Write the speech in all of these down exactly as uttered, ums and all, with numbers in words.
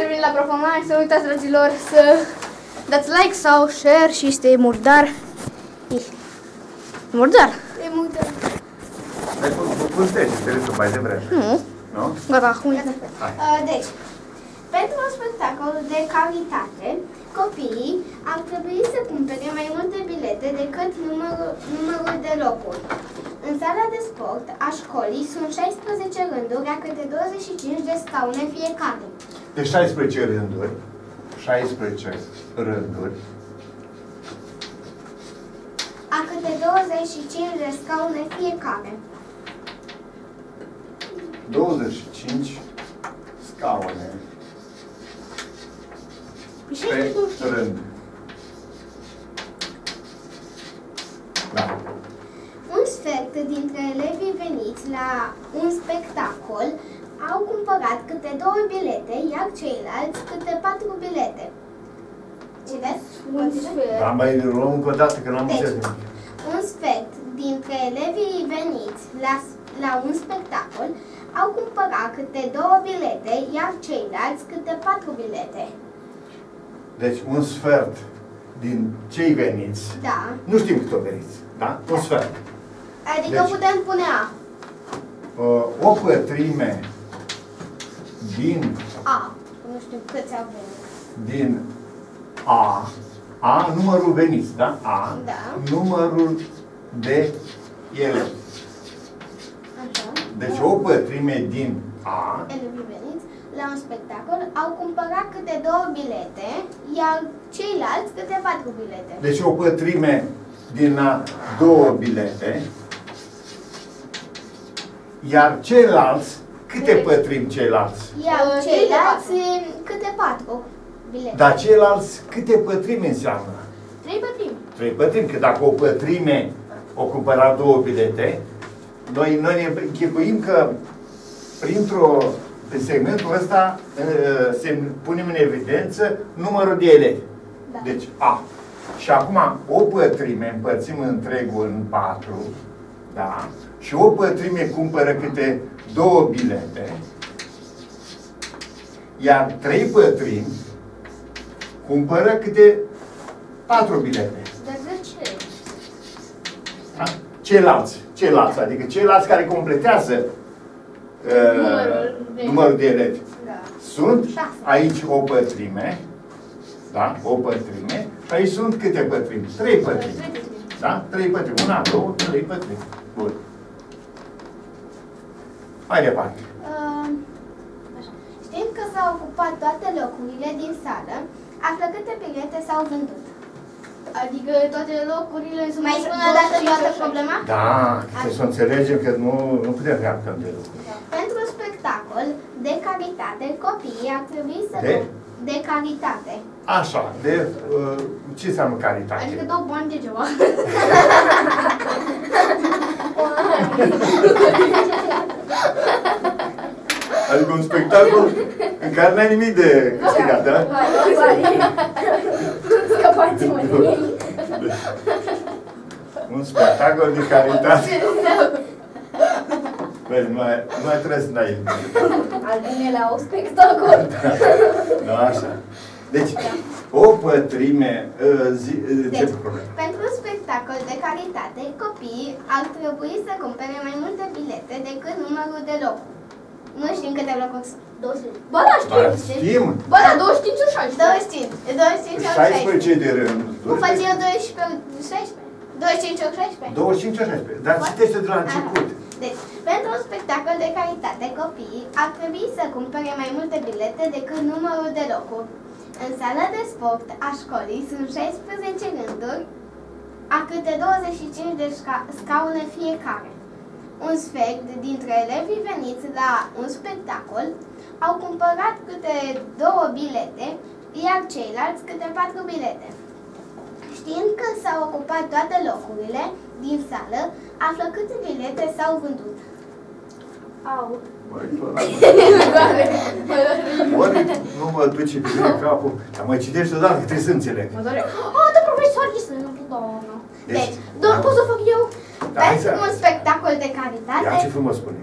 ați revenit la proful-online, să uitați, dragilor, să dați like sau share și este murdar. E murdar. E murdar. Dar cum stai? Trebuie să mai devreme. Nu. Nu? Gata, acum. Deci, pentru un spectacol de calitate, copiii ar trebui să cumpere mai multe bilete decât numărul, numărul de locuri. În sala de sport a școlii sunt șaisprezece rânduri, la câte douăzeci și cinci de scaune fiecare. De șaisprezece rânduri, șaisprezece rânduri, a câte douăzeci și cinci de scaune fiecare. douăzeci și cinci scaune pe rând. Da. Un sfert dintre elevii veniți la un spectacol au cumpărat câte două bilete, iar ceilalți câte patru bilete. Citeți? Un sfert. Da, mai luăm încă o dată, că n-am înțeles nimic. Un sfert dintre elevii veniți la, la un spectacol au cumpărat câte două bilete, iar ceilalți câte patru bilete. Deci un sfert din cei veniți, da. Nu știm cât o veniți, da? Un sfert. Adică deci, putem pune A. O pătrime din A. Nu știu câți au venit. Din A. A, numărul veniți, da? A, da. Numărul de elevi. Deci o pătrime din A. Elevii veniți la un spectacol au cumpărat câte două bilete, iar ceilalți câte patru bilete. Deci o pătrime din A, două bilete, iar ceilalți, câte pătrim ceilalți? Iar ceilalți câte patru bilete. Dar ceilalți câte pătrime înseamnă? Trei pătrimi. Trei pătrimi, că dacă o pătrime o cumpăra două bilete, Noi, noi ne închipuim că printr-o segmentul ăsta se punem în evidență numărul de elevi. Da. Deci A. Și acum o pătrime împărțim întregul în patru. Da? Și o pătrime cumpără câte două bilete. Iar trei pătrimi cumpără câte patru bilete. Dar de ce? Da? Ceilalți. Ceilalți, adică ceilalți care completează uh, numărul, numărul de elevi. Da. Sunt aici o pătrime, da? O pătrime, și aici sunt câte pătrimi? Trei pătrimi. Da? Trei pătrimi. Una, două, trei pătrimi. Bun. Mai departe. Uh, Știm că s-au ocupat toate locurile din sală, află câte bilete s-au vândut. Adică toate locurile sunt... Mai spune o dată toată problema? Da, trebuie să înțelegem că nu, nu putem reacta de lucruri. Da. Pentru un spectacol de calitate, copiii ar trebui să... De? De calitate. Așa, de... Uh, ce înseamnă calitate? Adică două bani de ceva. Adică un spectacol în care n-ai nimic de câștigat, da? Un spectacol de calitate. Păi, nu ai trebuie să n-ai. Al binelea un spectacol. Da, așa. Deci, o pătrime... Deci, pentru un spectacol de calitate, copiii ar trebui să cumpere mai multe bilete decât numărul de locuri. Nu știm câte locuri sunt. douăzeci. Bă, da, știm! Bă, da, douăzeci și cinci sau șaisprezece? douăzeci și cinci. șaisprezece de rând. Nu faci eu doisprezece, șaisprezece. douăzeci și cinci ori șaisprezece. douăzeci și cinci ori șaisprezece. Dar citește de la început. Deci, pentru un spectacol de calitate, copiii ar trebui să cumpere mai multe bilete decât numărul de locuri. În sala de sport a școlii sunt șaisprezece rânduri, a câte douăzeci și cinci de scaune fiecare. Un sfert dintre elevii veniți la un spectacol au cumpărat câte două bilete, iar ceilalți câte patru bilete. Știind că s-au ocupat toate locurile din sală, află câte bilete s-au vândut. Au. Ori nu mă duce bine capul, dar mă citești odată, că trebuie să înțeleg. Mă doare. Oh, da, profesor, este nu pot doamna. Deci, doar pot să fac eu. Pentru un spectacol de calitate... Ia ce frumos spune!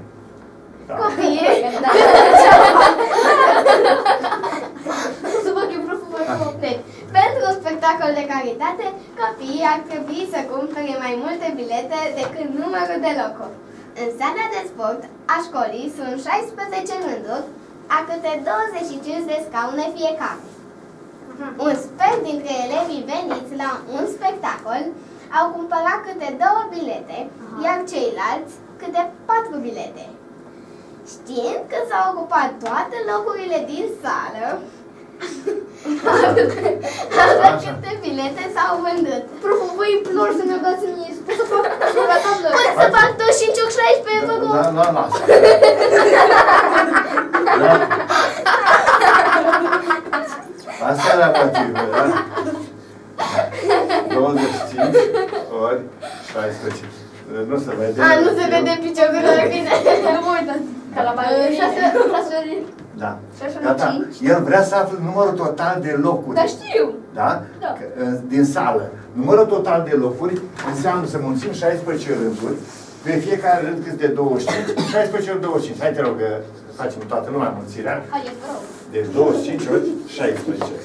Da. Copiii... spectacol de calitate, copiii ar trebui să cumpere mai multe bilete decât numărul de locuri. În sala de sport a școlii sunt șaisprezece rânduri, a câte douăzeci și cinci de scaune fiecare. Un sfert dintre elevii veniți la un spectacol au cumpărat câte două bilete, iar ceilalți câte patru bilete. Știind că s-au ocupat toate locurile din sală, asta câte bilete s-au vândut. Proful, vă implor să ne dați mie. Păi să fac toți și încioc șaisprezece pe văcut. Nu, lasă. Asta era pativă, da? douăzeci și cinci ori șaisprezece. Nu se vede. A, nu se vede piciorul de la mine. Nu mă uitați. Ca la băieții. Da. Gata. El vrea să afle numărul total de locuri. Da, știu. Da? Da. Din sală. Numărul total de locuri înseamnă să mulțim șaisprezece rânduri, pe fiecare rând cât de douăzeci și cinci. șaisprezece ori douăzeci și cinci. Hai, te rog, că facem toată lumea mulțirea. Haideți, vă rog. Deci douăzeci și cinci ori șaisprezece.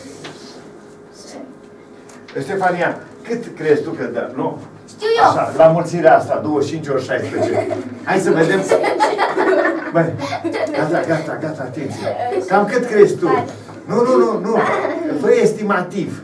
Ștefania, cât crezi tu că da? Nu? Știu eu. Așa, la mulțirea asta, douăzeci și cinci ori șaisprezece. Hai să vedem. Băi, gata, gata, gata, atenție. Cam cât crezi tu? Nu, nu, nu, nu. Fă estimativ.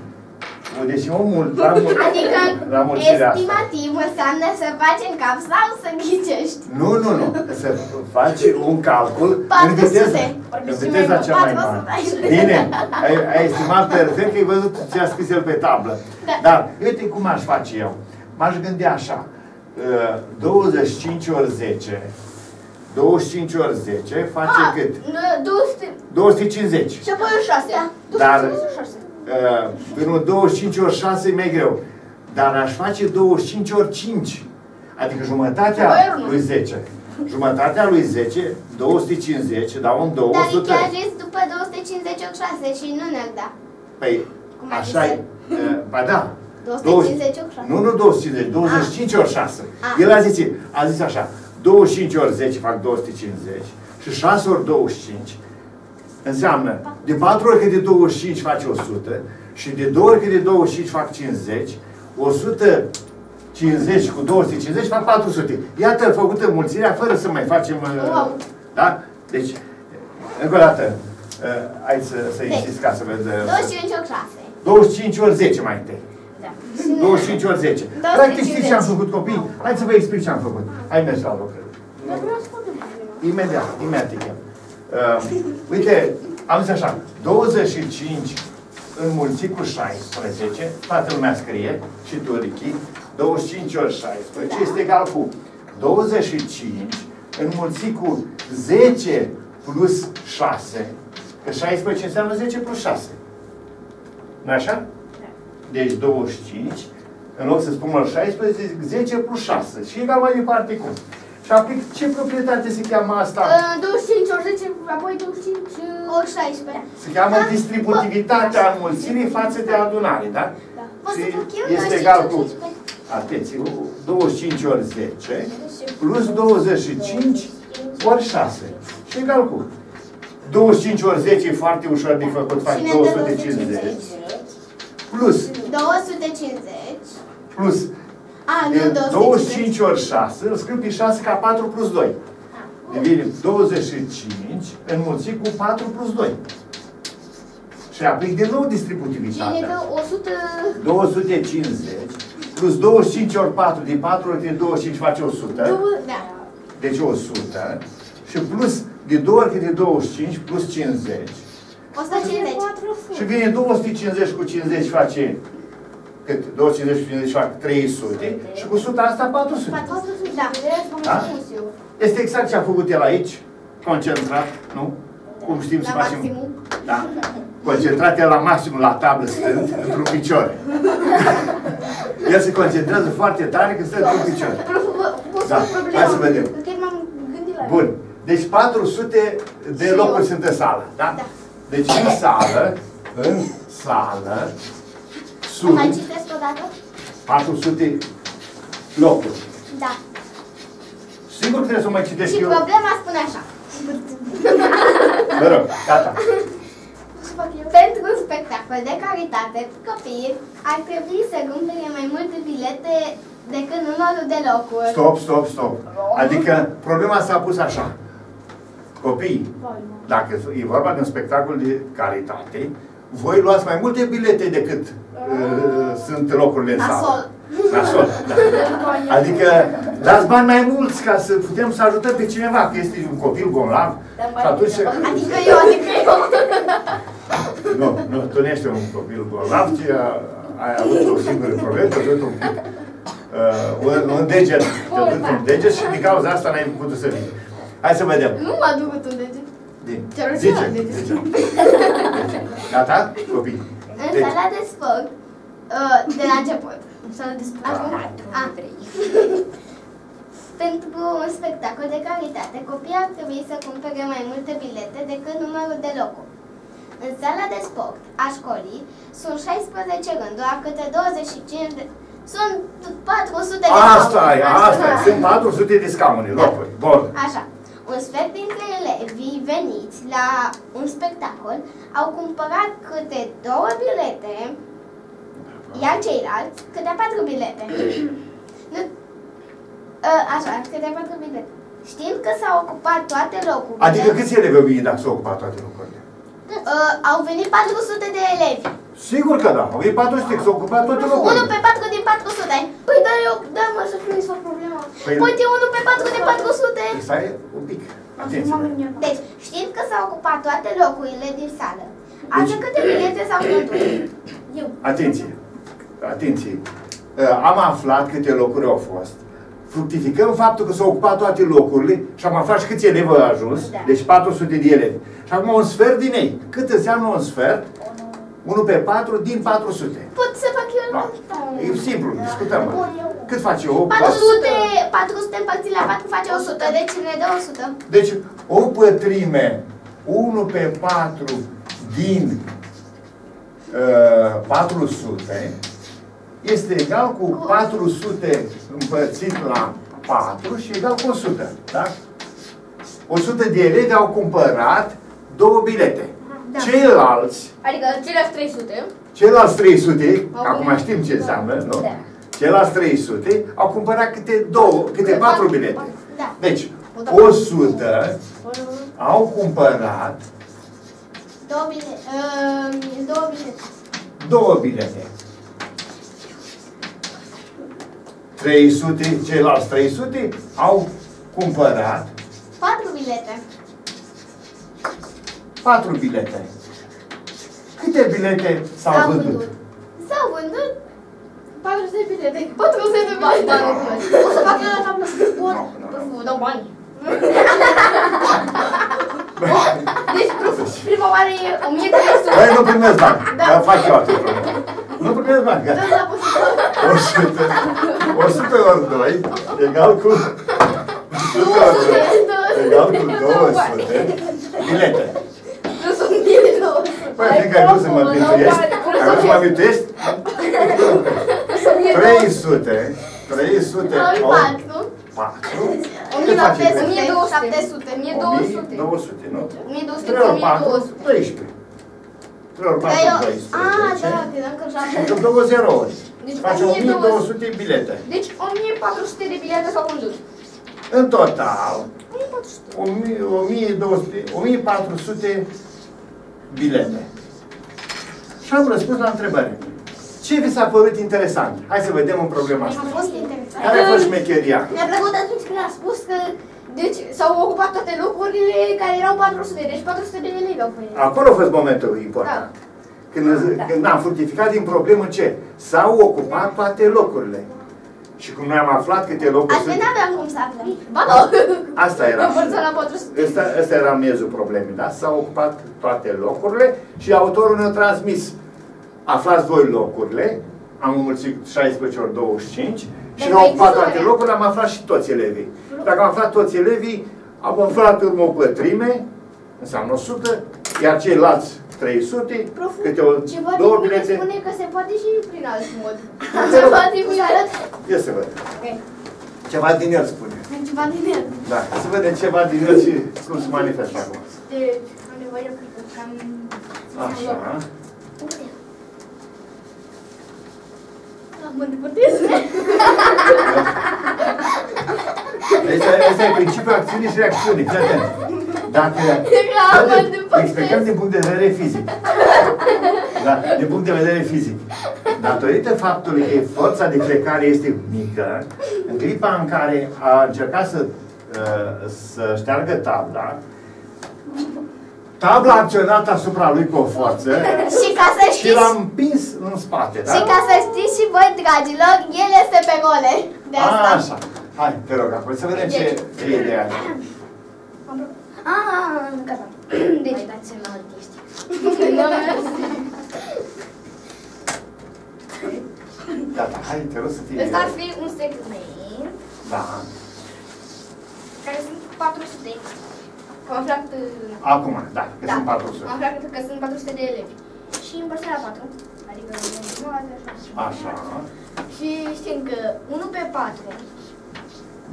Deci omul, la, mul adică la mulțirea asta. Estimativ înseamnă să faci în cap sau să ghicești? Nu, nu, nu. Să faci un calcul în viteza, în viteza cea mai mare. Bine, ai, ai estimat perfect că ai văzut ce a scris el pe tablă. Da. Dar, uite cum aș face eu. M-aș gândi așa, douăzeci și cinci ori zece, douăzeci și cinci ori zece face A, cât? două sute, două sute cincizeci. Și apoi ori șase. Da. Dar până douăzeci și cinci ori șase e mai greu. Dar aș face douăzeci și cinci ori cinci, adică jumătatea lui zece. Jumătatea lui zece, două sute cincizeci, dar un două sute. Dar e chiar zis după două sute cincizeci ori șase și nu ne-ar da. Păi, așa-i, ba da. două sute cincizeci ori șase. Nu, nu două sute cincizeci, douăzeci și cinci ori șase. A. El a zis, a zis așa, douăzeci și cinci ori zece fac două sute cincizeci și șase ori douăzeci și cinci înseamnă de patru ori cât de douăzeci și cinci faci o sută și de două ori cât de douăzeci și cinci fac cincizeci, o sută cincizeci cu două sute cincizeci fac patru sute. Iată făcută mulțirea fără să mai facem... Wow. Da? Deci, încă o dată, hai să, să insistiți ca să vedem... douăzeci și cinci ori șase. douăzeci și cinci ori zece mai întâi. douăzeci și cinci ori zece. Practic știți ce am făcut, copii? Hai să vă explic ce am făcut. Hai mers la lucrări. Imediat, imediat. Uh, uite, am zis așa. douăzeci și cinci înmulțit cu șaisprezece, toată lumea scrie, și tu, Ricky, douăzeci și cinci ori șaisprezece este egal cu douăzeci și cinci înmulțit cu zece plus șase. Că șaisprezece înseamnă zece plus șase. Nu așa? Deci douăzeci și cinci, în loc să spun șaisprezece, zic zece plus șase. Și egal mai departe cum. Și aplic, ce proprietate se cheamă asta? Uh, douăzeci și cinci ori zece, apoi douăzeci și cinci ori șaisprezece. Se cheamă da? Distributivitatea da. Înmulțirii față de adunare, da? Da. Poți să fac eu este egal cu, atenție, douăzeci și cinci ori zece plus douăzeci și cinci ori șase. Și egal cu. douăzeci și cinci ori zece e foarte ușor de făcut, fac două sute cincizeci. Plus două sute cincizeci plus A, nu, douăzeci și cinci ori șase, îl scriu pe șase ca patru plus doi. Devine douăzeci și cinci înmulțit cu patru plus doi. Și aplic din nou distributivitatea. două sute cincizeci plus douăzeci și cinci ori patru, din patru ori din douăzeci și cinci face o sută. Deci o sută. Și plus de două ori de douăzeci și cinci plus cincizeci. o sută cincizeci. Și vine două sute cincizeci cu cincizeci face cât? două sute cincizeci cu cincizeci fac trei sute și cu o sută asta patru sute. patru sute, da. Da? Este exact ce a făcut el aici, concentrat, nu? Cum știm să facem? Da. Concentrat el la maximum la tablă stând într-un picior. El se concentrează foarte tare când stă într-un picior. Da, hai să vedem. Bun. Deci patru sute de locuri sunt în sală, da? Da. Deci în sală, în sală, sunt mai citesc o dată? patru sute locuri. Da. Sigur că trebuie să mai citesc și eu. Și problema spune așa. Mă rog, gata. Pentru spectacol de caritate, copiii ar trebui să cumpere mai multe bilete decât numărul de locuri. Stop, stop, stop. Adică problema s-a pus așa. Copiii, dacă e vorba de un spectacol de caritate, voi luați mai multe bilete decât uh, sunt locurile în sală. La sol, da. Adică dați bani mai mulți ca să putem să ajutăm pe cineva, că este un copil bolnav și atunci... Adică eu, adică eu. Nu, nu, tu nu ești un copil bolnav, ci ai avut o singură problemă, te-ai dat un, uh, un deget, te-ai dat un deget și din cauza asta n-ai putut să vii. Hai să vedem. Nu m-a ducut un deget. Zice, zice. Gata? Copii. În sala de sport, de la început. Pentru un spectacol de calitate, copiii ar trebui să cumpere mai multe bilete decât numărul de locuri. În sala de sport a școlii sunt șaisprezece rânduri, a câte douăzeci și cinci de... Sunt patru sute de locuri. Asta e, asta e. Sunt patru sute de scaune, locuri. Bun. Așa. Un sfert dintre elevii veniți la un spectacol au cumpărat câte două bilete, iar ceilalți câte patru bilete. Nu, a, așa, câte patru bilete. Știm că s-au ocupat toate locurile. Adică câți elevi au venit dacă s-au ocupat toate locurile? A, au venit patru sute de elevi. Sigur că da, au venit patru sute, s-au ocupat toate locurile. unu pe patru din patru sute. Păi da, eu, da mă, să nu îți fac problema. Poate unu pe patru din patru sute. Stai un pic. Deci, știm că s-au ocupat toate locurile din sală. Așa câte bilete s-au vândut? Atenție! Atenție! Am aflat câte locuri au fost. Fructificăm faptul că s-au ocupat toate locurile și am aflat și câți elevi au ajuns, da. Deci patru sute de elevi. Și acum un sfert din ei. Cât înseamnă un sfert? unu pe patru din patru sute. Pot să fac eu la da. E simplu, da. Discutăm. Bun, eu... Cât face opt? patru sute împărțit la patru face o sută, deci ne dă o sută. Deci o pătrime, unu pe patru din patru sute este egal cu patru sute împărțit la patru și egal cu o sută, da? o sută de elevi au cumpărat două bilete. Da. Ceilalți... Adică ceilalți trei sute. Ceilalți trei sute, au acum știm ce înseamnă, nu? Da. Ceilalți trei sute au cumpărat câte două, câte patru bilete. Da. Deci, o sută au cumpărat... Două bilete. Uh, două bilete. Două bilete. trei sute, ceilalți trei sute au cumpărat patru bilete. patru bilete. Câte bilete s-au vândut? vândut? S-au vândut patruzeci de bilete. patruzeci de bani, dar o să fac eu la tablă să pot. Vă dau bani. Deci, prima oară e o mie de euro. Băi, nu primesc bani, dar fac eu atunci. Nu primesc bani, gata. o sută ori doi egal cu două sute egal cu două sute bilete. Nu sunt bine două sute. Păi, fiindcă ai vrut să mă mintuiești. Ai vrut să mă mintuiești? trei sute. trei sute. patru. Cât face bilete? o mie două sute. o mie două sute, nu? o mie două sute. doisprezece. trei ori patru, doisprezece. Ah, da, credeam că așa. Și încât două zero ori. Deci face o mie două sute bilete. Deci o mie patru sute de bilete s-au vândut. În total, o mie patru sute bilete. Și am răspuns la întrebare. Ce vi s-a părut interesant? Hai să vedem în problema asta. A fost interesant. Care a fost șmecheria? Mi-a plăcut atunci când a spus că deci s-au ocupat toate locurile care erau patru sute, deci patru sute de elevi au fost. Acolo a fost momentul important. Da. Când, da. Când am fructificat din problemă ce? S-au ocupat toate locurile. Și cum noi am aflat câte locuri sunt... Asta n-aveam cum să aflăm. Ba, asta era. Asta, asta era miezul problemei, da? S-au ocupat toate locurile și autorul ne-a transmis. Aflați voi locurile, am înmulțit șaisprezece ori douăzeci și cinci și ne-au ocupat toate locurile, am aflat și toți elevii. Dacă am aflat toți elevii, am aflat urmă o pătrime, înseamnă o sută, iar ceilalți trei sute, proful, câte o, două bilete. Spune că se poate și prin alt mod. Ceva din el. Ia să văd. Okay. Ceva din el spune. Ceva din el. Da, să vedem ceva din el și cum se manifestă acum. Deci, am nevoie de o clipă. Așa. cum îndepărtez. Asta e principiul acțiunii și reacțiunii. Dacă explicăm din punct de vedere fizic, da, din punct de vedere fizic, datorită faptului că forța de plecare este mică, în clipa în care a încercat să, să șteargă tabla, tabla a acționat asupra lui cu o forță și, și l-a împins în spate. Da? Și ca să știți și voi, dragilor, el este pe gole. De asta. A, așa. Hai, te rog, acum să vedem deci. ce e ideea. Aaaa, nu cazam. Deci, dați-mi la artiști. Gata, hai, te rog să fie... Ăsta ar fi un segment. Da. Care sunt patru sute. M-am aflat... Acum, da, că da. sunt patru sute. M-am aflat că sunt patru sute de elevi. Și împărțit la patru. Adică... Așa. Și știm că unu pe patru.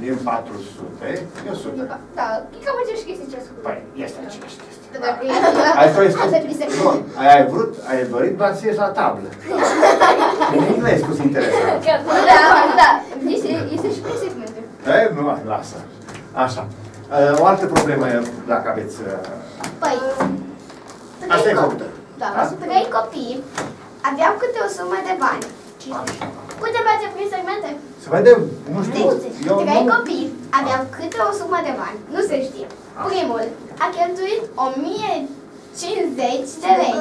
Din patru sute, e o sută. Da, e cam aceeași chestie ce ascultă. Păi, este aceeași chestie. Ai vrut, ai dorit, doar să ieși la tablă. Nimic nu ai spus interesant. Da, da, este și prin segmente. Nu, lasă. Așa. O altă problemă, dacă aveți... Păi... Asta e făcută. Da, trei copii aveau câte o sumă de bani. Putem face prin segmente? Să vedem, nu știu. Trei copii aveau câte o sumă de bani, nu se știe. Primul a cheltuit o mie cincizeci de lei.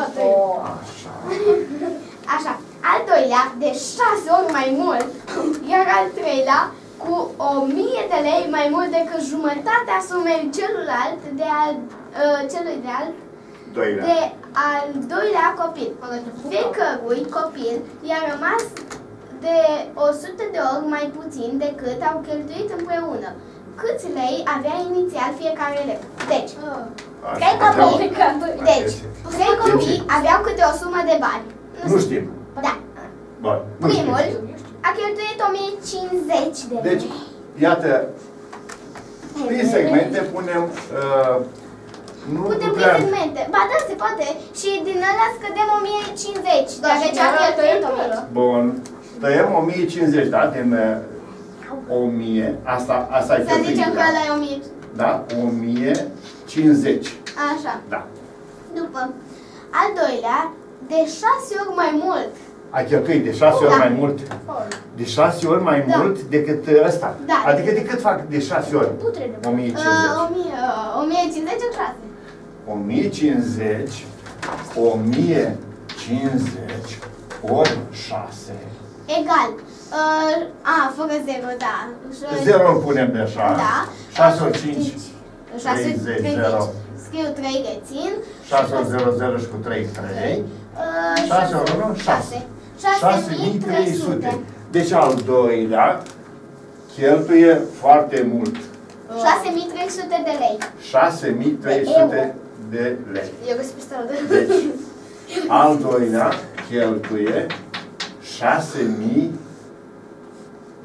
Așa. Al doilea de șase ori mai mult, iar al treilea cu o mie de lei mai mult decât jumătatea sumei celuilalt de al uh, celui de alt doilea. De al doilea copil. Fiecărui copil i-a rămas de o sută de ori mai puțin decât au cheltuit împreună. Câți lei avea inițial fiecare elev? Deci, trei copii, deci, trei copii aveau câte o sumă de bani. Nu știm. Da. Primul a cheltuit o mie cincizeci de lei. Deci, iată, prin segmente punem... Nu putem prin segmente. Ba da, se poate. Și din ăla scădem o mie cincizeci. Da, deci a cheltuit o mie. Bun. Tăiem o mie cincizeci, da? Din o mie. Asta, asta e. Să zicem că ăla e o mie. Da? o mie cincizeci. Așa. Da. După. Al doilea, de șase ori mai mult. A cheltuit de șase ori mai mult. De șase ori mai mult decât ăsta. Adică de cât fac de șase ori? o mie cincizeci. o mie cincizeci în șase. o mie cincizeci. o mie cincizeci ori șase. Egal. A, fără zero, da. zero îl punem de așa. Da. șase ori cinci. treizeci. Scriu trei rețin. șase ori zero, zero și cu trei, trei. șase ori unu, șase. șase mii trei sute. Deci al doilea cheltuie foarte mult. șase mii trei sute de lei. șase mii trei sute de lei. Eu găsesc pistolul de lei. Deci, al doilea cheltuie șase mii.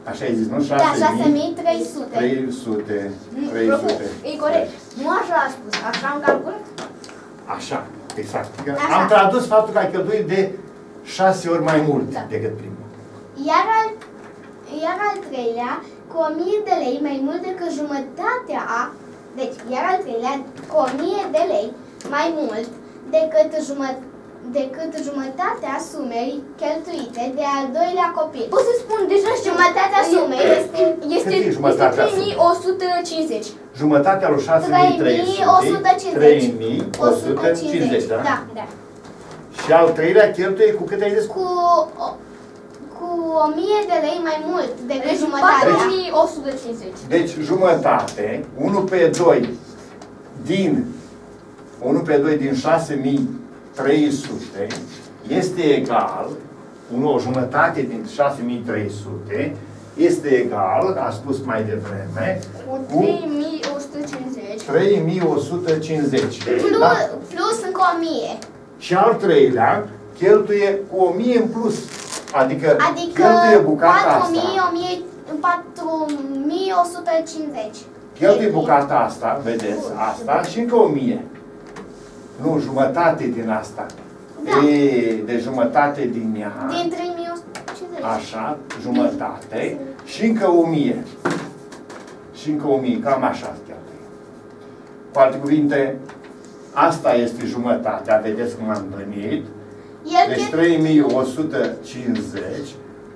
Așa ai zis, nu? șase mii trei sute. Da, șase mii trei sute. E corect. Nu așa a spus. Așa am calculat? Așa. Exact. Am tradus faptul că ai cheltuit de șase ori mai mult da. decât primul. Iar al, iar al treilea, cu o mie de lei mai mult decât jumătatea a... Deci, iar al treilea, cu o mie de lei mai mult decât, jumă, decât jumătatea sumei cheltuite de al doilea copil. Pot să spun deja jumătatea sumei este, este, este, jumătatea este trei mii o sută cincizeci. Jumătatea lui șase mii trei sute, trei mii o sută cincizeci, da? Da, da. Și al treilea cheltuie cu cât ai zis? Cu, o, cu o mie de lei mai mult decât deci, jumătatea. patru mii o sută cincizeci. Deci jumătate, unu pe doi din, unu pe doi din șase mii trei sute este egal, o jumătate din șase mii trei sute este egal, a spus mai devreme, cu trei mii o sută cincizeci. Plus, da? Plus încă o mie. Și al treilea cheltuie cu o mie în plus. Adică, adică cheltuie bucata patru mii o sută cincizeci. Cheltuie bucata asta, vedeți, asta și încă o mie. Nu, jumătate din asta. Da. E, de jumătate din ea. Din trei mii o sută cincizeci. așa, jumătate, și încă o mie. Și încă o mie, cam așa chiar. Cu alte cuvinte, asta este jumătatea, vedeți cum am venit. Deci trei mii o sută cincizeci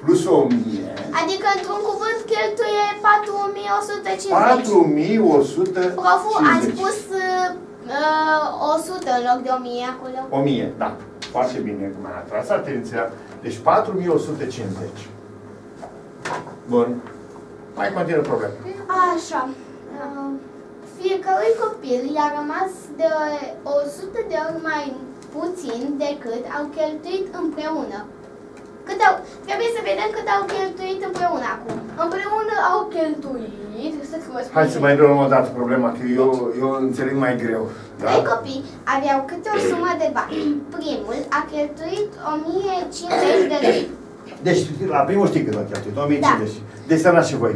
plus o mie. Adică, într-un cuvânt, cheltuie patru mii o sută cincizeci. patru mii o sută cincizeci. Proful, ai spus uh, o sută în loc de o mie acolo. o mie, da. Foarte bine cum ai atras atenția. Deci patru mii o sută cincizeci. Bun. Mai continuă problema. Așa. Uh, fiecărui copil i-a rămas de o sută de ori mai puțin decât au cheltuit împreună. Cât au, trebuie să vedem cât au cheltuit împreună acum. Împreună au cheltuit... Hai să mai luăm o dată problema, că eu, eu înțeleg mai greu. Da? Trei copii aveau câte o sumă de bani. Primul a cheltuit o mie cincizeci de lei. Deci la primul știi cât a cheltuit, o mie cincizeci. Da. Deci seama și voi.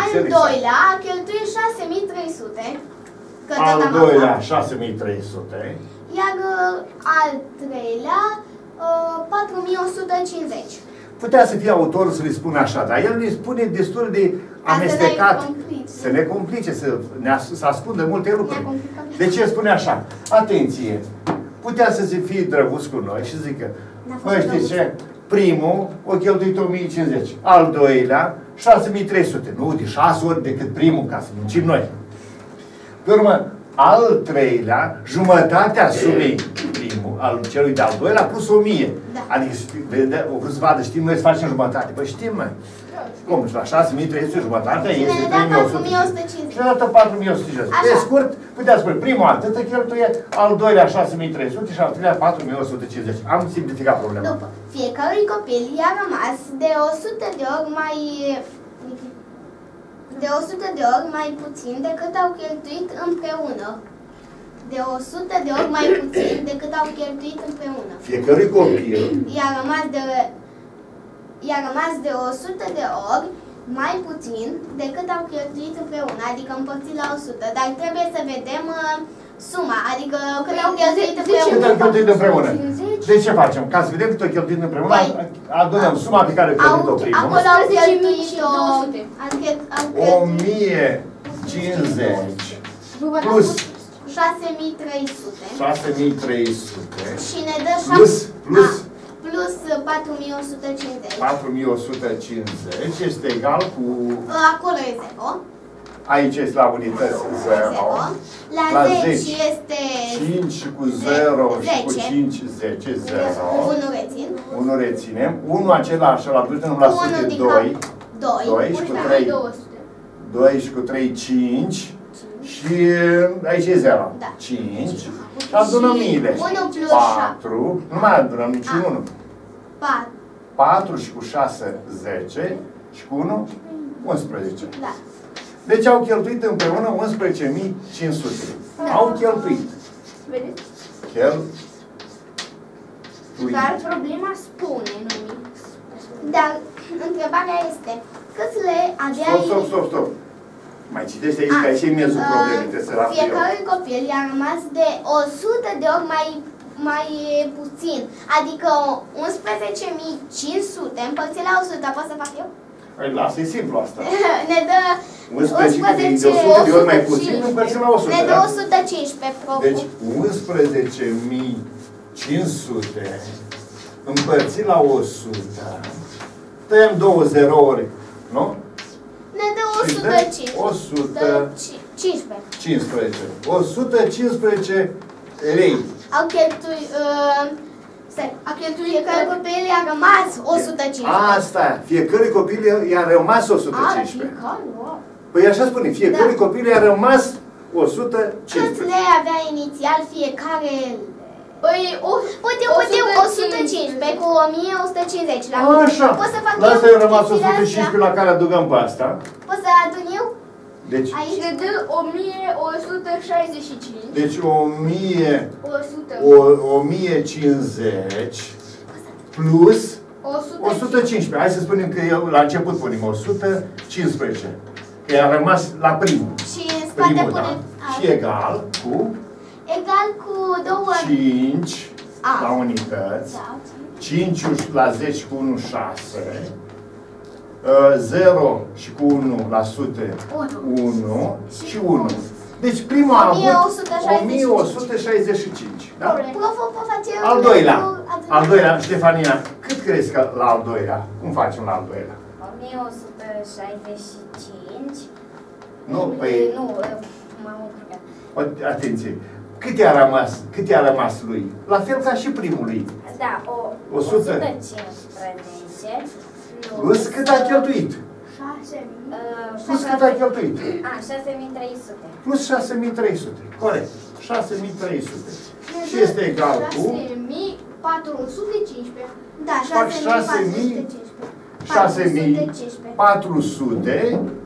Al doilea a cheltuit șase mii trei sute. Al doilea șase mii trei sute. Iar al treilea patru mii o sută cincizeci. Putea să fie autorul să le spună așa, dar el ne spune destul de amestecat. Să ne complice, să ne ascundă multe lucruri. Deci el spune așa, atenție, putea să se fie drăguț cu noi și zică, băi, știți ce? Primul o cheltuit o mie cincizeci, al doilea șase mii trei sute, nu de șase ori decât primul, ca să muncim noi. Pe urmă, al treilea, jumătatea sumei primul, al celui de-al doilea, plus o mie. Da. Adică, o vrut să vadă, știm noi să facem jumătate. Păi știm, mă. Cum? La șase mii trei sute jumătatea este trei mii o sută cincizeci. Și de dată patru mii o sută cincizeci. Pe scurt, puteți spune, primul atâta cheltuie, al doilea șase mii trei sute și al treilea patru mii o sută cincizeci. Am simplificat problema. După, fiecărui copil i-a rămas de o sută de ori mai... de o sută de ori mai puțin decât au cheltuit împreună. De o sută de ori mai puțin decât au cheltuit împreună. Fiecare copil i-a rămas de i-a rămas de o sută de ori mai puțin decât au cheltuit împreună, adică împărțit la o sută, dar trebuie să vedem uh, suma, adică cât au cheltuit împreună. Cât au cheltuit împreună? Deci ce facem? Ca să vedem cât au cheltuit împreună, adunăm suma pe care au cheltuit-o primul. Acolo au cheltuit o mie cincizeci plus șase mii trei sute. șase mii trei sute. Și ne dă plus patru mii o sută cincizeci. patru mii o sută cincizeci este egal cu... Acolo e zero. Aici este la unități zero. La zece este cinci cu zero și cu cinci, zece, zero. unu rețin. unu reținem. unu același, la plus de număr la sută e doi. doi și cu trei. doi și cu trei, cinci. Și aici e zero. cinci. Și adunăm miile. patru. Nu mai adunăm nici unu. patru și cu șase, zece. Și cu unu, unsprezece. Deci au cheltuit împreună unsprezece mii cinci sute. Da. Au cheltuit. Vedeți? Cheltuit. Dar problema spune, nu? Dar întrebarea este, câți le avea... Stop, stop, stop, stop. Mai citește aici, a, că aici e miezul problemei. Fiecărui copil i-a rămas de o sută de ori mai, mai puțin. Adică unsprezece mii cinci sute împărțit la o sută. Pot să fac eu? Lasă-i simplu asta. Ne dă... unsprezece mii cinci sute de ori mai puțin, împărțim la o sută. Ne dă o sută cincisprezece, proful. Deci unsprezece mii cinci sute împărțit la o sută. Tăiem două zerouri, nu? Ne dă o sută cincisprezece. o sută cincisprezece. o sută cincisprezece lei. Au cheltuit... A cheltuit fiecare copil i-a rămas o sută cincisprezece. Asta, fiecare copil i-a rămas o sută cincisprezece. A, păi așa spune, fiecare da. Copil i-a rămas o sută cincisprezece. Cât le avea inițial fiecare? Păi, uite, uite, o sută cincisprezece cu o mie o sută cincizeci. La așa, la asta i-a rămas o sută cincisprezece la care adugăm pe asta. Pot să adun eu? Deci, aici ne dă o mie o sută șaizeci și cinci. Deci o mie cincizeci plus o sută cincisprezece. Hai să spunem că eu, la început punem o sută cincisprezece. Că i-a rămas la primul. Și în spate punem. Și egal cu? Egal cu două ori. cinci A. la unități, da. cinci la zece cu unu, șase, zero și cu unu la sute, unu, unu și unu. Deci primul a avut o mie o sută șaizeci și cinci. Da? Al doilea, al doilea, Ștefania, cât crezi că la al doilea? Cum facem la al doilea? o mie o sută șaizeci și cinci. Nu, păi... Nu, m-am ocupat. Atenție! Cât i-a rămas, rămas lui? La fel ca și primului. Da, o... o sută cincisprezece. Plus cât a cheltuit? șase mii. Plus cât a cheltuit? A, șase mii trei sute. Plus șase mii trei sute. Corect. șase mii trei sute. Și este egal cu... șase mii patru sute cincisprezece. Da, șase mii patru sute cincisprezece. șase mii patru sute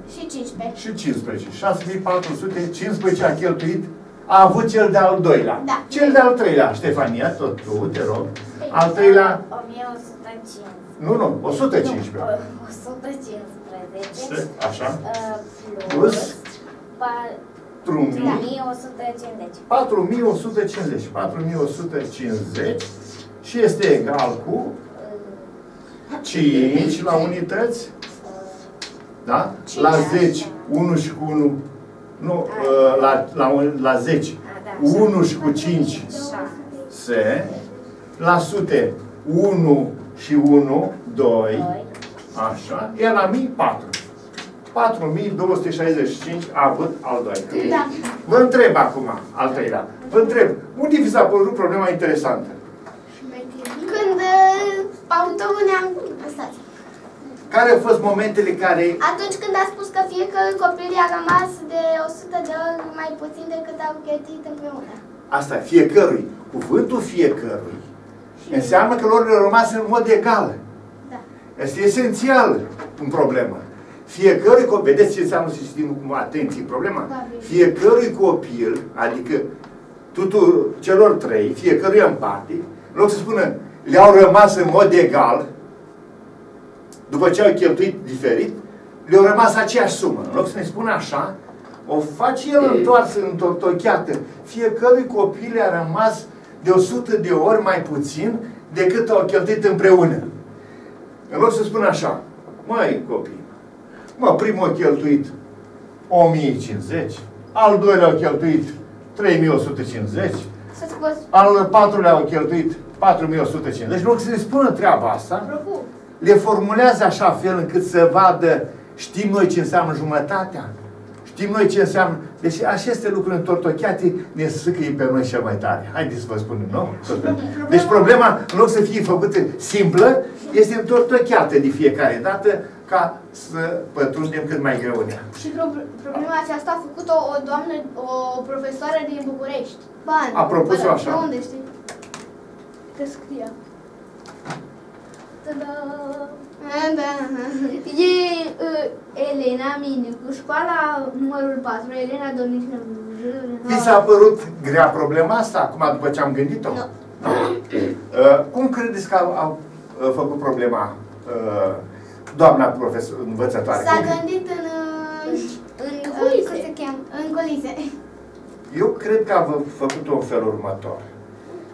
și cincisprezece. șase mii patru sute cincisprezece a cheltuit, a avut cel de-al doilea. Da. Cel de-al treilea, Ștefania, tot tu, te rog. Al treilea... o mie o sută cincisprezece. Nu, nu, o sută cincisprezece. Nu, o sută cincisprezece. Așa. Plus... patru mii o sută cincizeci. patru mii o sută cincizeci. Și este egal cu... cinci la unități, da? La zece, unu și cu unu, nu, la, la, la zece, unu și cu cinci, se, la sute, unu și unu, doi, așa, e la mii, patru. patru mii două sute șaizeci și cinci a avut al doilea. Vă întreb acum, al treilea, vă întreb, unde vi s-a părut problema interesantă? Autouneam... Care au fost momentele care... Atunci când a spus că fiecare copil i-a rămas de o sută de ori mai puțin decât au cheltuit împreună. Asta, fiecărui. Cuvântul fiecărui. Și... înseamnă că lor le-au rămas în mod egal. Da. Este esențial în problemă. Fiecărui copil... Vedeți ce înseamnă să știm cu atenție problema? Da, fiecărui copil, adică tuturor celor trei, fiecăruia în parte, în loc să spună le-au rămas în mod egal, după ce au cheltuit diferit, le-au rămas aceeași sumă. În loc să ne spună așa, o face el întoarsă, întortocheată. Fiecărui copil a rămas de o sută de ori mai puțin decât au cheltuit împreună. În loc să spună așa, măi copii, mă, primul a cheltuit o mie cincizeci, al doilea au cheltuit trei mii o sută cincizeci, al patrulea au cheltuit patru mii o sută cincizeci. Deci, în loc să ne spună treaba asta, le formulează așa fel încât să vadă, știm noi ce înseamnă jumătatea, știm noi ce înseamnă... Deci, aceste lucruri întortocheate ne sâcăie pe noi cel mai tare. Haideți să vă spunem, nu? Deci, problema, în loc să fie făcută simplă, este întortocheată de fiecare dată, ca să pătrundem cât mai greu în ea. Și pro problema aceasta a făcut-o o doamnă, o profesoară din București. Bani. A propus-o așa. De unde știi? Că scria. Ta-da! E Elena Minicu, școala numărul patru, Elena Domnișoara. Vi s-a părut grea problema asta, acum după ce am gândit-o? Nu. No. Uh, cum credeți că a, a făcut problema uh, doamna profesor, învățătoare? S-a gândit în, în, în, culise. În culise. Eu cred că a făcut-o în felul următor.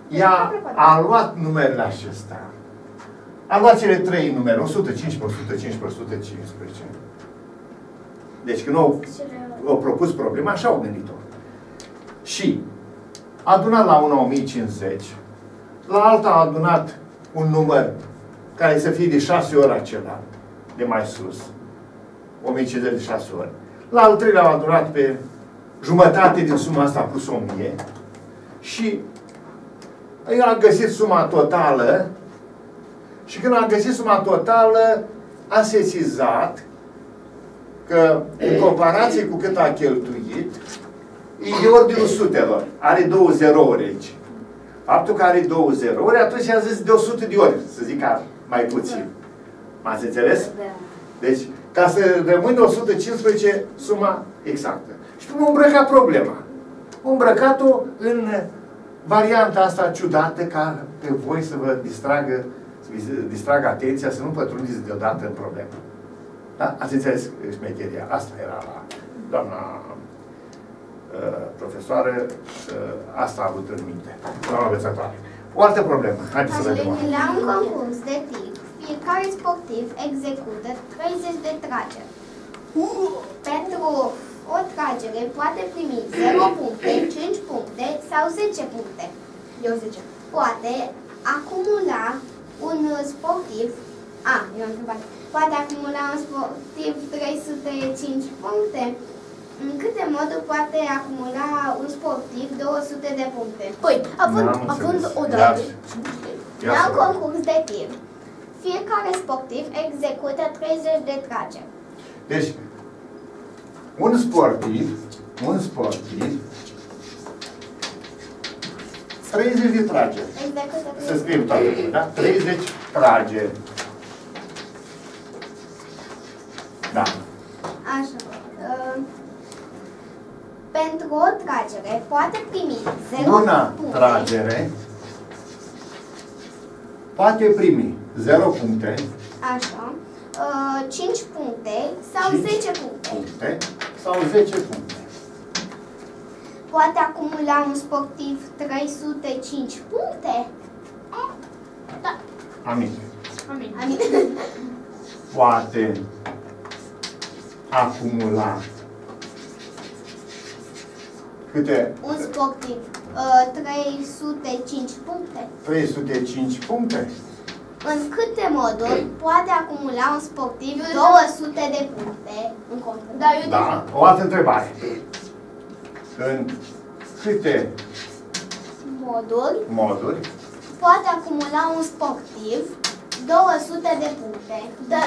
Ea a luat numerele acestea. A luat cele trei numere, o sută cincisprezece, o sută cincisprezece, o sută cincisprezece. Deci când au, au propus problema, așa au gândit-o. Și a adunat la una o mie cincizeci, la alta a adunat un număr care să fie de șase ori acela, de mai sus. o mie cincizeci de șase ori. La al treilea a adunat pe jumătate din suma asta plus o mie și el a găsit suma totală și când a găsit suma totală a sesizat că în comparație cu cât a cheltuit e de ordinul sutelor. Are două zerouri aici. Faptul că are două zerouri, atunci i-a zis de o sută de ori, să zic mai puțin. M-ați înțeles? Deci, ca să rămână o sută cincisprezece suma exactă. Și cum îmbrăca problema? Îmbrăcat-o în varianta asta ciudată ca pe voi să vă distragă, să vă distragă atenția, să nu pătrundiți deodată în problemă. Da? Ați înțeles șmecheria. Asta era la doamna uh, profesoară. Uh, asta a avut în minte. Doamna învățătoare. O altă problemă. Haideți să vedem. La un concurs de tir, fiecare sportiv execută treizeci de trageri. Pentru o tragere poate primi zero puncte, cinci puncte sau zece puncte. Eu zece. Poate acumula un sportiv A, eu am întrebat. Poate acumula un sportiv trei sute cinci puncte. În câte moduri poate acumula un sportiv două sute de puncte? Păi, având, având o dată. La un concurs de tir, fiecare sportiv execută treizeci de trageri. Deci, un sportiv, un sportiv, treizeci de trageri. Să scriem toate, da? treizeci trageri. Da. Așa. Uh, pentru o tragere poate primi zero Una puncte. tragere poate primi zero puncte. Așa. Uh, cinci puncte sau cinci zece puncte. puncte. Sau zece puncte. Poate acumula un sportiv trei sute cinci puncte? Eh? Da. Amin. Amin. Amin. Poate acumula câte? Un sportiv uh, trei sute cinci puncte. trei sute cinci puncte? În câte moduri poate acumula un sportiv două sute de puncte în concurs? Da, eu da. O altă întrebare. În câte moduri, moduri poate acumula un sportiv două sute de puncte? Da.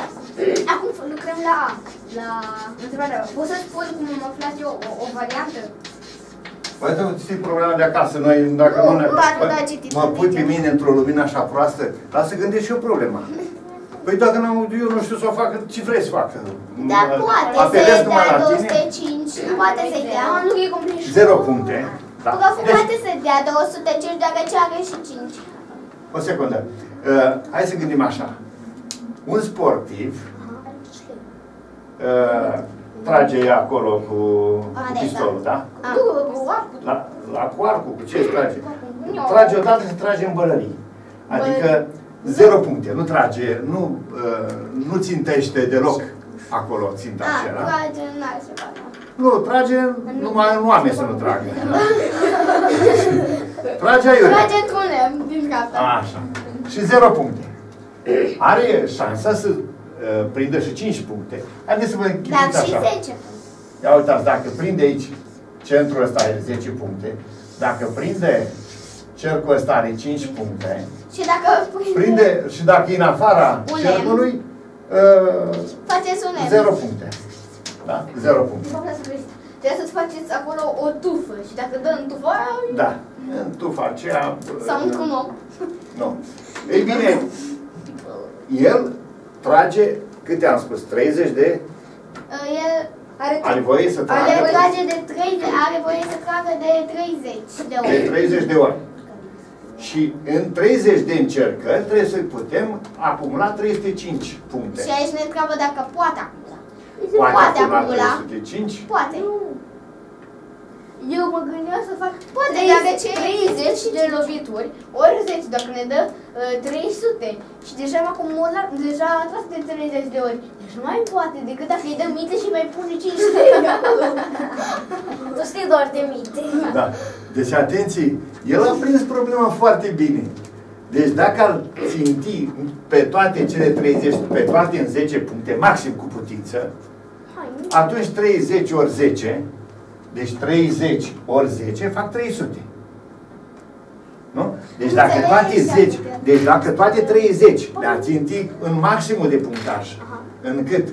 Acum lucrăm la A. La întrebarea. Poți să spun cum am aflat eu o, o variantă? Păi nu știi problema de acasă, noi dacă nu, nu ne... Pă, mă pui pe mine într-o lumină așa proastă, dar să gândesc și eu problema. Păi dacă nu, eu nu știu să o fac, ce vrei să fac? Dar poate să-i dea două sute cinci, poate să-i dea un lucru complicat. Zero puncte. Da. Proful deci, poate să-i dea două sute cinci, dacă ce are și cinci. O secundă. Uh, hai să gândim așa. Un sportiv uh, trage acolo cu, A, cu pistolul, da? da? La, la cu arcul, cu ce îți trage? Trage odată, se trage în bălării. Adică zero puncte, nu trage, nu, uh, nu țintește deloc acolo ținta aceea. Da, trage în altceva. Nu, trage numai în oameni să nu tragă. Trage aiurea. Trage într-un lemn din capăt. Așa. Și zero puncte. Are șansa să uh, prindă și cinci puncte. Haideți să vă închipuiți așa. Dar și zece puncte. Ia uitați, dacă prinde aici centrul ăsta are zece puncte, dacă prinde cercul ăsta are cinci puncte, și dacă prinde, prinde și dacă e în afara un cercului, uh, faceți un zero puncte. Da? zero puncte. Trebuie să-ți faceți acolo o tufă și dacă dă în tufă... Da, în tufa aceea... Sau uh, într-un om. Nu. Ei bine, el trage, câte am spus, treizeci de... Uh, el... Are, are voie să tragă are voie de treizeci, are voie să tragă de treizeci de ori. De treizeci de ori. Și în treizeci de încercări trebuie să putem acumula trei sute cinci puncte. Și aici ne întreabă dacă poate acumula. Poate, poate acumula trei sute cinci? Poate. Eu mă gândeam să fac poate treizeci, treizeci și de lovituri, ori zece, dacă ne dă uh, trei sute. Și deja am acumulat, deja am atras de treizeci de ori. Deci nu mai poate decât dacă îi dă mite și mai pune cinci sute. Tu știi doar de mite. Da. Deci atenție, el a prins problema foarte bine. Deci dacă ar ținti pe toate cele treizeci, pe toate în zece puncte, maxim cu putință, atunci treizeci ori zece, deci treizeci ori zece fac trei sute. Nu? Deci dacă toate zece, deci dacă toate treizeci le-a țintit în maximul de punctaj, încât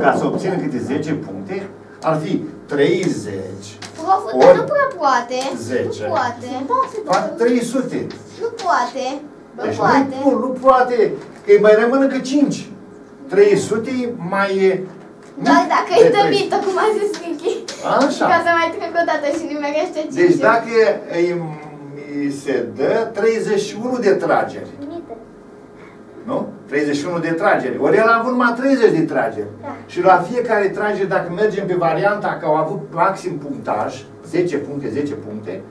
ca să obțină câte zece puncte, ar fi treizeci. Proful, dar nu prea poate. zece. Nu poate. Fac trei sute. Nu poate. Deci nu poate. Nu, nu poate. Că mai rămână că cinci. trei sute mai e. Dar dacă îi dă mită, cum a zis Michi. Așa. Ca să mai trec o dată și nimerește cinci. Deci dacă îi se dă treizeci și unu de trageri. Nu? treizeci și unu de trageri. Ori el a avut numai treizeci de trageri. Da. Și la fiecare tragere, dacă mergem pe varianta că au avut maxim punctaj, zece puncte, zece puncte,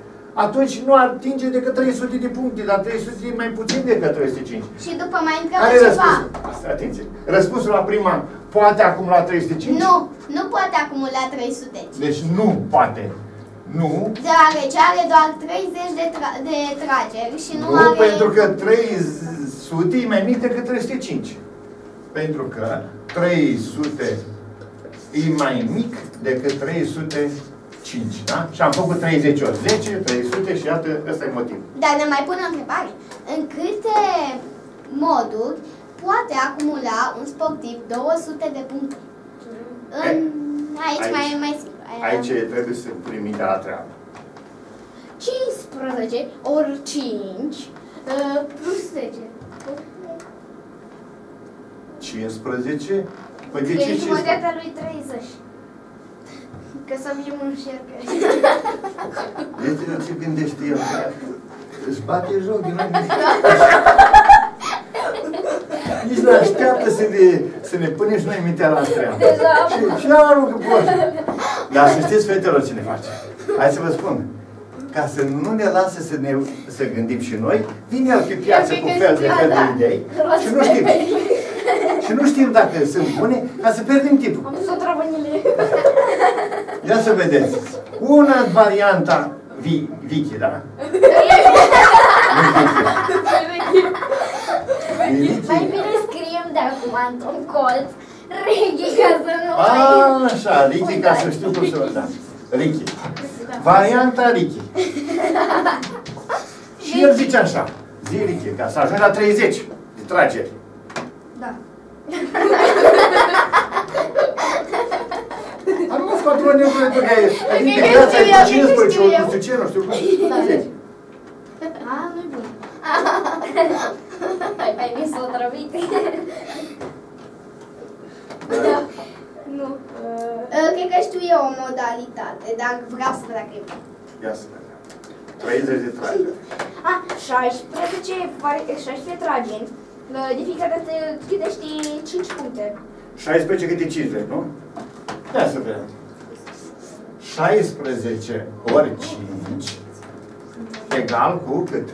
atunci nu atinge decât trei sute de puncte, dar trei sute e mai puțin decât trei sute cinci. Și după mai încă ceva. Care e răspunsul? Atenție. Răspunsul la prima poate acumula trei sute cinci? Nu, nu poate acumula trei sute cinci. Deci nu poate. Nu. Deoarece are doar treizeci de, tra de trageri și nu, nu are... Nu, pentru că trei sute e mai mic decât trei sute cinci. Pentru că trei sute e mai mic decât trei sute cinci, da? Și am făcut treizeci ori zece, trei sute și iată, ăsta e motivul. Dar ne mai pune o întrebare. În câte moduri poate acumula un sportiv două sute de puncte? În... Aici, aici mai e mai simplu. Aici trebuie să primim de la treabă. cincisprezece ori cinci plus zece. cincisprezece? Păi de ce jumătatea lui treizeci. Că să fim un șerpe. Deci ce gândește el? Își bate joc din nou. Nici nu așteaptă să ne, să ne punem și noi mintea la treabă. Și, și la rugă poți. Dar să știți, fetelor, ce ne face. Hai să vă spun. Ca să nu ne lasă să, ne, să gândim și noi, vine el pe piață cu fel de fel de idei și nu știm. Și nu știm dacă sunt bune, ca să pierdem timpul. Am zis-o trăbănile. Ia să vedeți. Una varianta vi, Vicky, da? Mai bine scriem de acum într-un colț. Ricky, ca să nu mai... Așa, Ricky, ca să știu cum să vă da. Ricky. Varianta Ricky. Și el zice așa. Zi, Ricky, ca să ajungi la treizeci de trageri. Da. Am nu scoatru nevoietul că e din integrația cu cincisprezece, ori nu știu ce, nu știu cum. A, nu-i bun. Ai venit să o trăbit. Nu. Cred că știu eu o modalitate, dar vreau să văd dacă e bun. Ia să vedem. treizeci de trageri. A, șaisprezece trageri. De fiecare dată gândești cinci puncte. șaisprezece câte cincizeci, nu? Ia să vedem. șaisprezece ori cinci egal cu cât?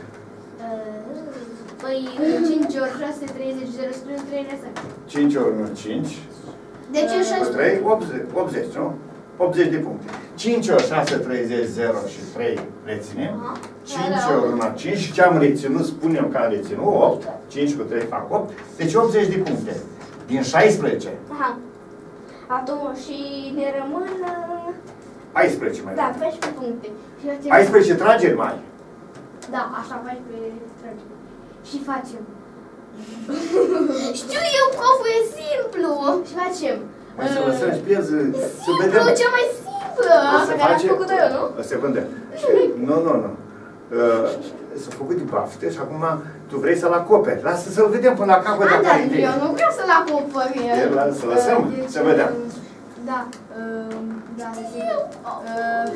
Păi cinci ori șase, treizeci, zero, spune trei, lăsă. cinci ori unu, cinci. Deci trei, optzeci, nu? optzeci de puncte. cinci ori șase, treizeci, zero și trei reținem. cinci ori unu, cinci. Și ce am reținut, spunem că am reținut opt. cinci cu trei fac opt. Deci optzeci de puncte. Din șaisprezece. Aha. Atunci și ne rămân... paisprezece mai. Da, paisprezece puncte. paisprezece trageri mai. Da, așa, paisprezece trageri. Și facem. Știu eu, proful, e simplu. Și facem. Mai să lăsăm și pierzi, să vedem. Simplu, cea mai simplă. Asta care am făcut-o eu, nu? O secundă. Nu, nu, nu. S-a făcut de baftă și acum tu vrei să-l acoperi. Lasă să-l vedem până la capăt dacă ai idei. Eu nu vreau să-l acopăr. Să lăsăm, să vedem. Da. Știu eu.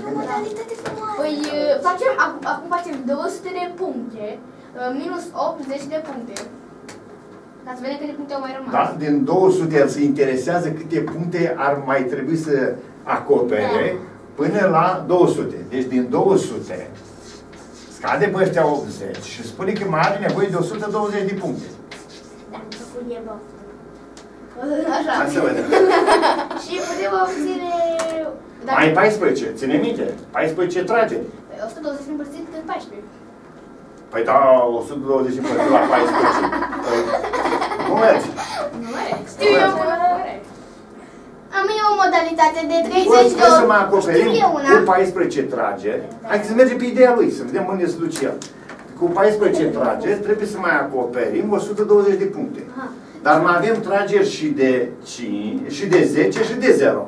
O modalitate frumoasă. Păi facem, acum facem două sute de puncte, minus optzeci de puncte. Ca să vedem câte puncte au mai rămas. Da, din două sute el se interesează câte puncte ar mai trebui să acopere până la două sute. Deci din două sute scade pe ăștia optzeci și spune că mai are nevoie de o sută douăzeci de puncte. Da, am făcut neboftă. Așa. Hai să vedem. Și putem obține... Mai paisprezece, ține minte. paisprezece trage. Păi o sută douăzeci împărțit de paisprezece. Păi da, o sută douăzeci împărțit la paisprezece. Nu merge. Nu merge. Știu eu una. Am eu o modalitate de treizeci de ori. Să mă acoperim cu paisprezece trageri. Hai să mergem pe ideea lui, să vedem unde se duce el. Cu paisprezece trageri trebuie să mai acoperim o sută douăzeci de puncte. Dar mai avem trageri și de cinci, și de zece, și de zero.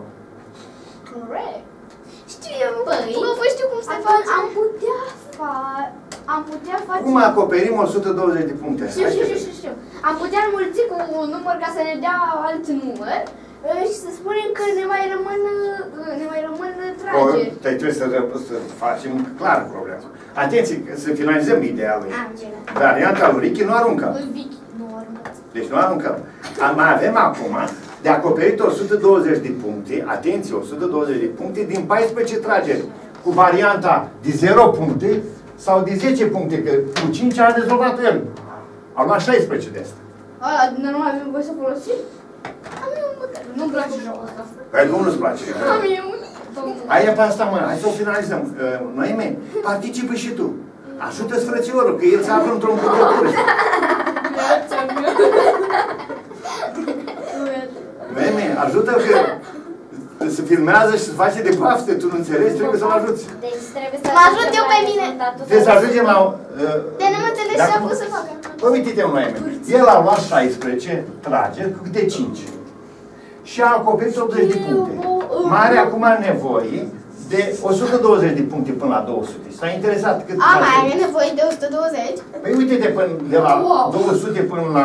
Corect. Știu eu, bă, știu cum se face. Am putea face... Am putea face... Cum acoperim o sută douăzeci de puncte? Știu, știu, știu, știu. Am putea înmulți cu un număr ca să ne dea alt număr și să spunem că ne mai rămân, ne mai rămân trageri. O, trebuie să, să facem clar problema. Atenție, să finalizăm ideea lui. Varianta lui Ricky nu aruncăm. Deci nu aruncăm. Mai avem acum de acoperit o sută douăzeci de puncte, atenție, o sută douăzeci de puncte din paisprezece trageri. cu varianta de zero puncte sau de zece puncte, că cu cinci a rezolvat el. Am luat șaisprezece de asta. A, normal avem voie să folosim? A mie nu-mi place jocul ăsta. Păi cum nu-ți place? A mie Aia pe asta, mă, hai să o finalizăm. Noemi, participă și tu. Ajută-ți frățiorul, că el se află într-o încurcătură. Noemi, ajută că se filmează și se face de baftă, tu nu înțelegi, trebuie să-l ajuți. Deci trebuie să mă ajut eu pe mine. Trebuie să ajungem la... De nu mă înțelegi ce am vrut să facă. Păi uite-te, Noemi, el a luat șaisprezece trageri cu câte cinci. Și a acoperit optzeci de puncte. Mai are acum nevoie de o sută douăzeci de puncte până la două sute. S-a interesat cât... A, mai are nevoie de o sută douăzeci? Păi uite-te, de la două sute până la...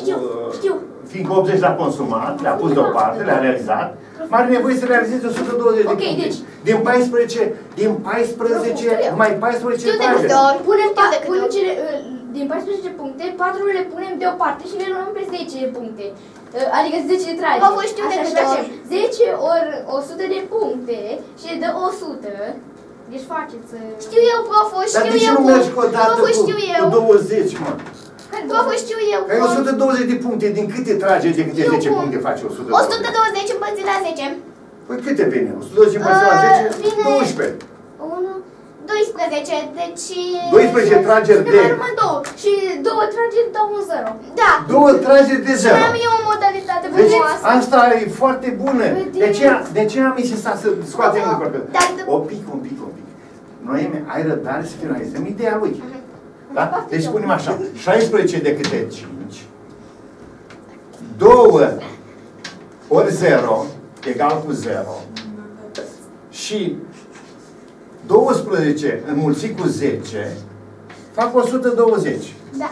Știu, știu. Fiindcă optzeci l-a consumat, le-a pus deoparte, le-a realizat. Mai are nevoie să realizeze o sută douăzeci de puncte. Din paisprezece, din paisprezece, mai paisprezece trageri. Din paisprezece puncte, patru le punem deoparte și le luăm pe zece puncte. Adică zece de trageri. Mă, voi știu de câte ori. zece ori o sută de puncte și le dă o sută. Deci faceți... Știu eu, proful, știu eu. Dar de ce nu mergi cu o dată cu douăzeci, mă? Proful, știu eu. Că ai o sută douăzeci de puncte. Din câte trageri, de câte zece puncte faci o sută douăzeci? o sută douăzeci împărțit la zece. Păi câte vine? o sută douăzeci împărțit la zece? doisprezece. doisprezece, deci... doisprezece trageri de... Și două trageri dau un zero. Da. două trageri de zero. Am eu o modalitate frumoasă. Deci asta e foarte bună. De ce am insistat să scoatem un corpet? O pic, un pic, un pic. Noemi, ai răbdare să finalizăm ideea lui. Da? Deci spunem așa. șaisprezece de câte cinci. doi ori zero egal cu zero. Și... doisprezece înmulțit cu zece, fac o sută douăzeci. Da.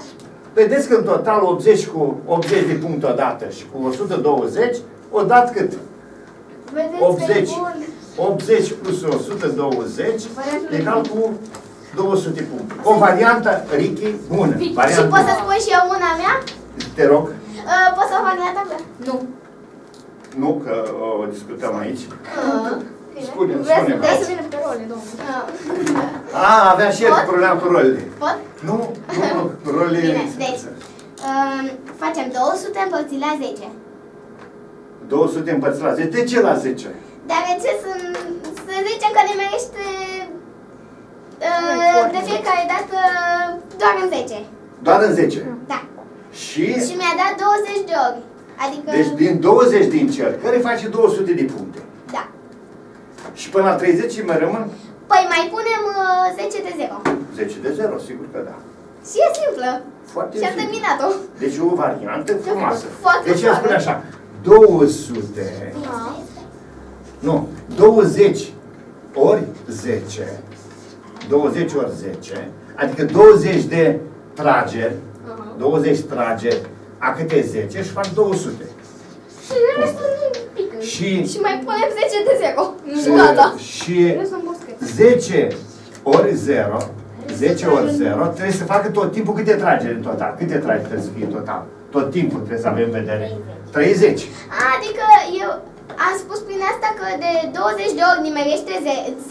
Vedeți că în total optzeci cu optzeci de puncte odată și cu o sută douăzeci, odată cât? Vedeți optzeci. optzeci plus o sută douăzeci egal cu două sute puncte. O variantă, Ricky, bună. Și poți să spui și eu una mea? Te rog. Uh, poți să o variantă mea? Nu. Nu, că o discutăm aici. Uh. Spune-mi, spune-mi. Vreau să vină pe role, domnul. A, avea și el problema cu rolele. Pot? Nu, nu, cu rolele... Bine, deci, facem două sute împărțit la zece. două sute împărțit la zece? De ce la zece? Dar de ce să zicem că ne merește de fiecare dată doar în zece. Doar în zece? Da. Și? Și mi-a dat douăzeci de ori. Adică... Deci din douăzeci de încercări face două sute de puncte. Și până la treizeci mai rămân? Păi mai punem uh, zece de zero. zece de zero, sigur că da. Și e simplă. Foarte și am terminat-o. Deci o variantă frumoasă. Foarte deci eu spun așa. două sute... Da. Nu. douăzeci ori zece. douăzeci ori zece. Adică douăzeci de trageri. Uh-huh. douăzeci trageri a câte zece și faci două sute. Și restul Și, și mai punem zece de zero. Și, gata. Și zece ori zero, zece ori zero, trebuie să facă tot timpul câte trageri în total. Câte trageri trebuie să fie în total? Tot timpul trebuie să avem în vedere. treizeci. Adică eu am spus prin asta că de douăzeci de ori nimerește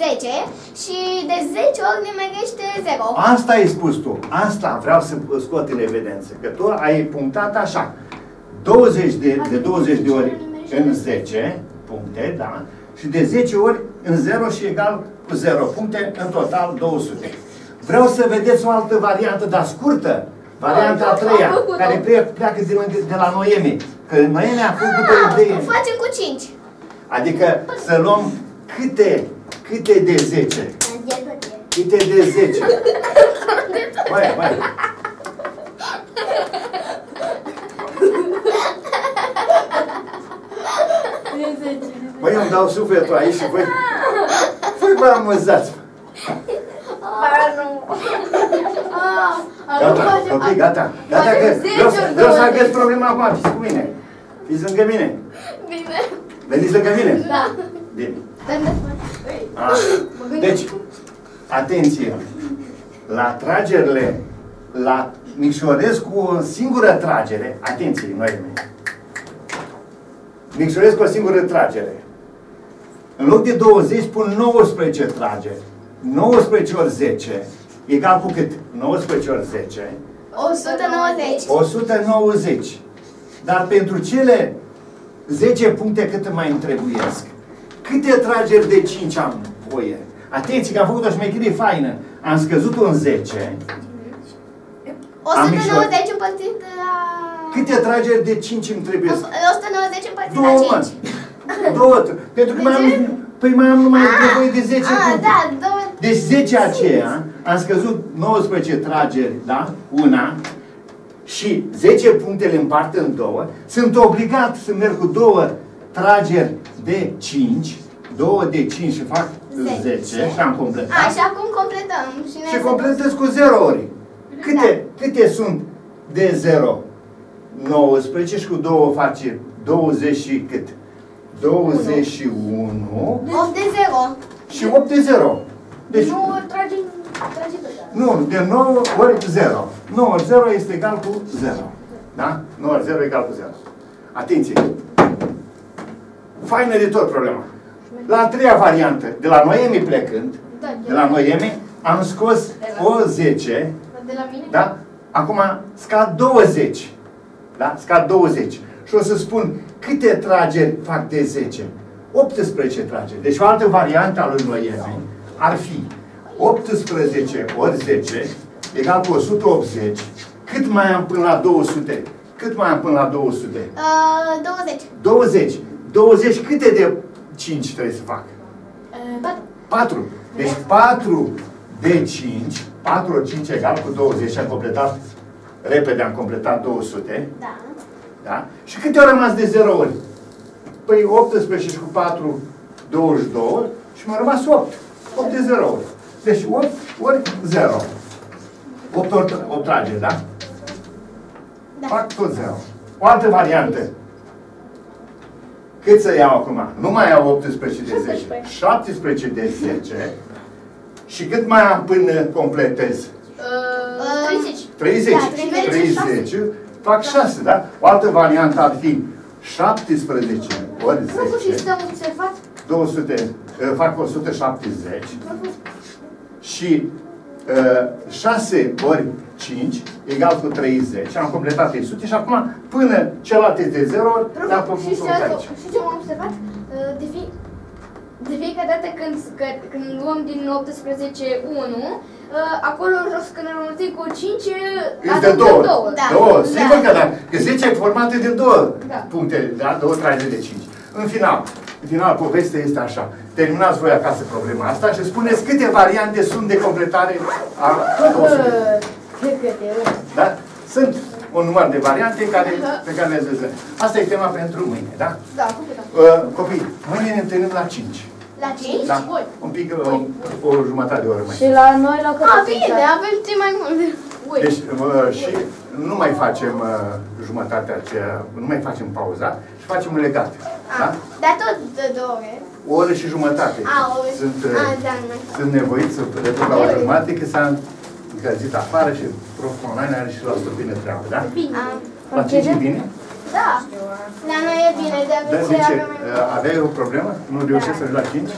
zece și de zece ori nimerește zero. Asta ai spus tu. Asta vreau să scot în evidență. Că tu ai punctat așa. douăzeci de, de douăzeci de ori în zece puncte, da? Și de zece ori în zero și egal cu zero puncte, în total două sute. Vreau să vedeți o altă variantă, dar scurtă. Varianta a treia, care pleacă de la Noemi. Că Noemi a făcut o idee. Facem cu cinci. Adică să luăm câte, câte de zece. Câte de zece. Băi, băi. Băi, îmi dau sufletul aici și voi... Voi vă amăzați! Ba nu! Gata, ok, gata! Gata că vreau să agăți problema acum, fiți cu mine! Fiți lângă mine! Bine! Veniți lângă mine? Da! Bine! Deci, atenție! La tragerile, la micșorez cu o singură tragere, atenție, noi mei! Micșorez cu o singură tragere. În loc de douăzeci pun nouăsprezece trageri. nouăsprezece ori zece egal cu cât? nouăsprezece ori zece. o sută nouăzeci. o sută nouăzeci. Dar pentru cele zece puncte cât mai îmi trebuiesc? Câte trageri de cinci am voie? Atenție că am făcut o șmecherie faină. Am scăzut un zece. o sută nouăzeci împărțit la... Câte trageri de cinci îmi trebuie? o sută nouăzeci împărțit la cinci. Două, Două, pentru că mai am, păi mai am numai nevoie de zece. A, da, două... Deci zece aceea, am scăzut nouăsprezece trageri, da? Una. Și zece punctele împart în două. Sunt obligat să merg cu două trageri de cinci. Două de cinci și fac zece. Și am completat. A, și acum completăm. Și, și completez cu zero ori. Câte, da. Câte sunt de zero? nouăsprezece și cu două face douăzeci și cât? douăzeci și unu. opt de zero. Și opt de zero. Deci, nu trage, trage pe zero. Nu, de nouă ori zero. nouă ori zero este egal cu zero. Da? nouă ori zero egal cu zero. Atenție! Faină de tot problema. La a treia variantă, de la Noemi plecând, da, de la Noemi, am scos o zece. De la mine? Da? Acum scad douăzeci. Da? Scad douăzeci. Și o să spun câte trageri fac de zece. optsprezece trageri. Deci o altă variantă a lui Noemi ar fi optsprezece ori zece egal cu o sută optzeci. Cât mai am până la două sute? Cât mai am până la două sute? Uh, douăzeci. douăzeci. douăzeci. Câte de cinci trebuie să fac? Uh, patru. Deci patru de cinci. patru ori cinci egal cu douăzeci. Am completat, repede am completat două sute. Da. Da? Și câte au rămas de zero ori? Păi optsprezece și cu patru, douăzeci și doi. Și mi-a rămas opt. opt de zero ori. Deci opt ori zero. opt ori opt trage, da? Da. Fac tot zero. O altă variantă. Cât să iau acum? Nu mai iau optsprezece de zece. șaptesprezece de zece. Și cât mai am până completez? treizeci. treizeci. Fac șase, da? O altă variantă ar fi șaptesprezece ori zece. două sute, fac o sută șaptezeci. Și șase ori cinci egal cu treizeci. Am completat trei sute și acum până celelalte de zero ori le-am făcut aici. Și ce am observat? De fiecare dată când, când luăm din optsprezece unu, acolo jos când am înmulțit cu cinci, adăugăm două. două. Sigur că da. Că zece e formate de două puncte, da? Două trageri de cinci. În final, în final, povestea este așa. Terminați voi acasă problema asta și spuneți câte variante sunt de completare a două sute. Da? Sunt un număr de variante care, pe care le zicem. Asta e tema pentru mâine, da? Da, cum putem. Copii, mâine ne întâlnim la cinci. La cinci? Da. Un pic, o, o jumătate de oră mai. Și la noi la câte? A, bine, avem cei mai multe. Deci, uh, și nu mai facem uh, jumătatea aceea, nu mai facem pauza și facem un legat. A, da? Dar tot de două ore. O oră și jumătate. A, o... sunt, A, da, sunt nevoit să repet la o jumătate, că s-a încălzit afară și proful online are și la stupină treabă, da? Bine. A, la cinci e bine? Da. La noi e bine, de avem ce avem mai bine. Aveai o problemă? Nu reușești să ajungi la cinci?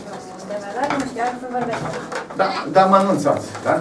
Da, dar mă anunțați, da?